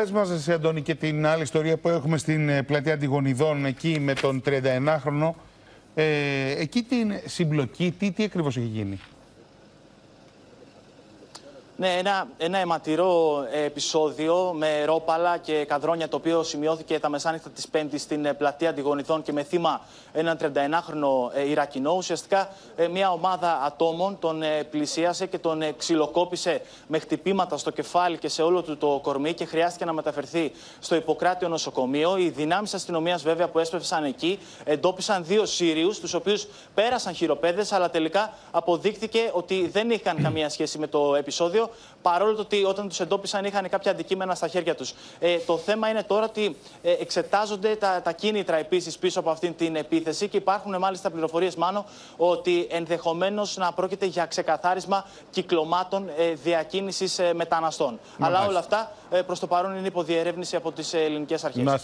Πες μας εσύ, Αντώνη, και την άλλη ιστορία που έχουμε στην πλατεία Αντιγονιδών, εκεί με τον 31χρονο. Εκεί την συμπλοκή, τι ακριβώς έχει γίνει? Ναι, ένα αιματηρό επεισόδιο με ρόπαλα και καδρόνια, το οποίο σημειώθηκε τα μεσάνυχτα της Πέμπτης στην πλατεία Αντιγονιδών και με θύμα έναν 39χρονο Ιρακινό. Ουσιαστικά μια ομάδα ατόμων τον πλησίασε και τον ξυλοκόπησε με χτυπήματα στο κεφάλι και σε όλο του το κορμί και χρειάστηκε να μεταφερθεί στο Ιπποκράτειο νοσοκομείο. Οι δυνάμεις αστυνομίας, βέβαια, που έσπευσαν εκεί εντόπισαν δύο Σύριους, τους οποίους πέρασαν χειροπέδες, αλλά τελικά αποδείχθηκε ότι δεν είχαν καμία σχέση με το επεισόδιο. Παρόλο το ότι όταν τους εντόπισαν είχαν κάποια αντικείμενα στα χέρια τους. Το θέμα είναι τώρα ότι εξετάζονται τα κίνητρα επίσης πίσω από αυτήν την επίθεση και υπάρχουν μάλιστα πληροφορίες, Μάνο, ότι ενδεχομένως να πρόκειται για ξεκαθάρισμα κυκλωμάτων διακίνησης μεταναστών. Αλλά όλα αυτά προς το παρόν είναι υποδιερεύνηση από τις ελληνικές αρχές.